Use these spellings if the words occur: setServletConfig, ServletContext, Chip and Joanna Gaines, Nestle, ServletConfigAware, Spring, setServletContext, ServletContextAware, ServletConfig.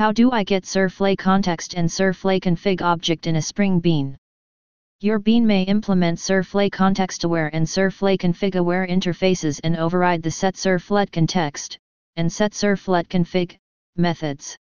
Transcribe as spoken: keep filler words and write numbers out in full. How do I get ServletContext and ServletConfig object in a Spring bean? Your bean may implement ServletContextAware and ServletConfigAware interfaces and override the setServletContext and setServletConfig methods.